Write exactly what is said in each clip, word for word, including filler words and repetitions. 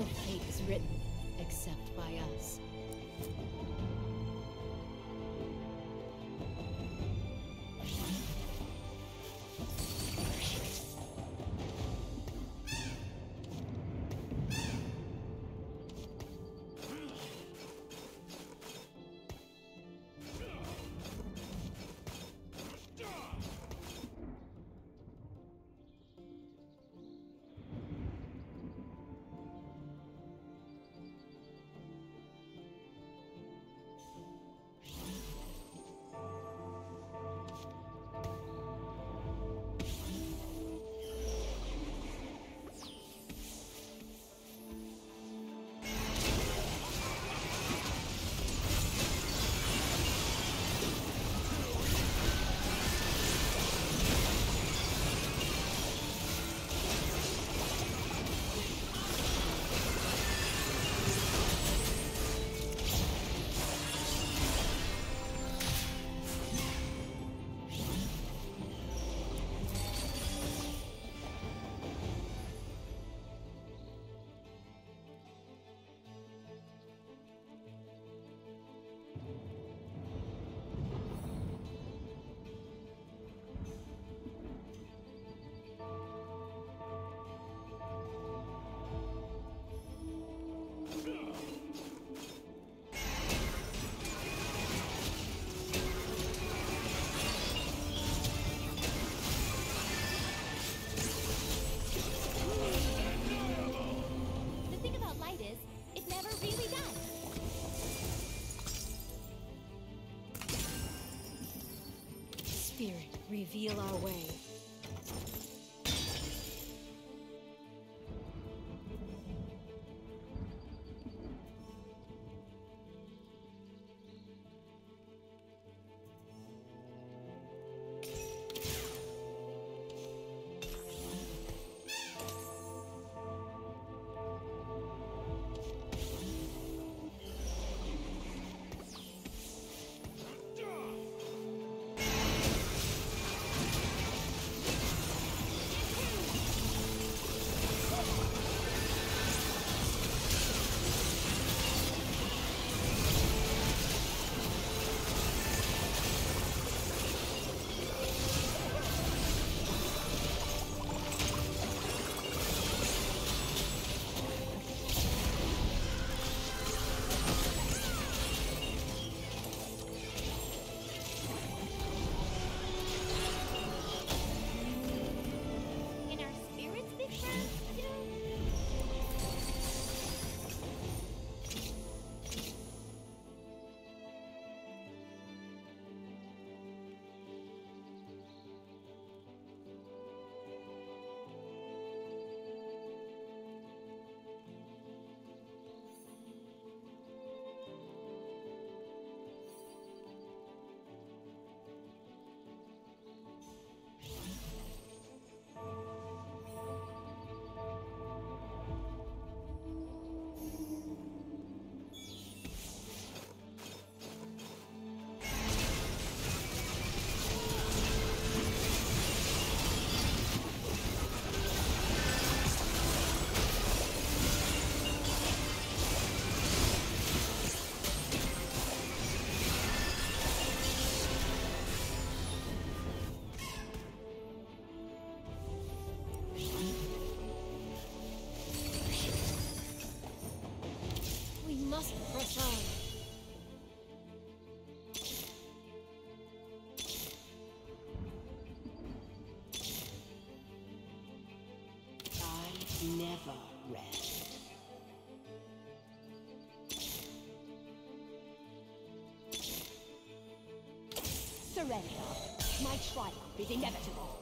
no fate is written except by us. Spirit, reveal our way. Never rest. Surrender. My triumph is inevitable.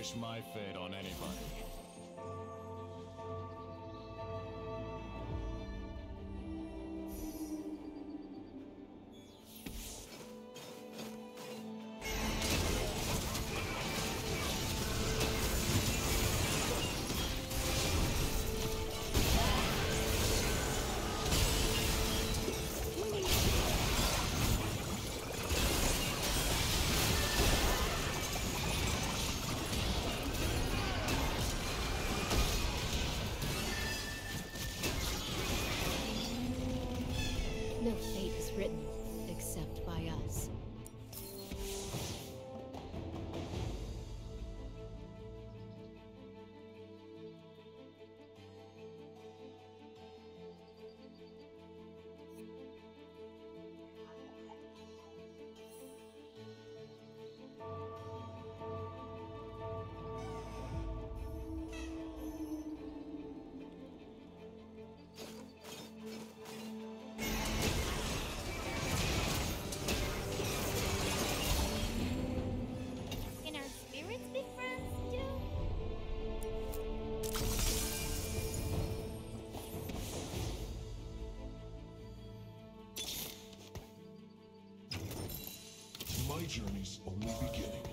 wish my fate on anybody. No fate is written, except by us. My journey's only beginning.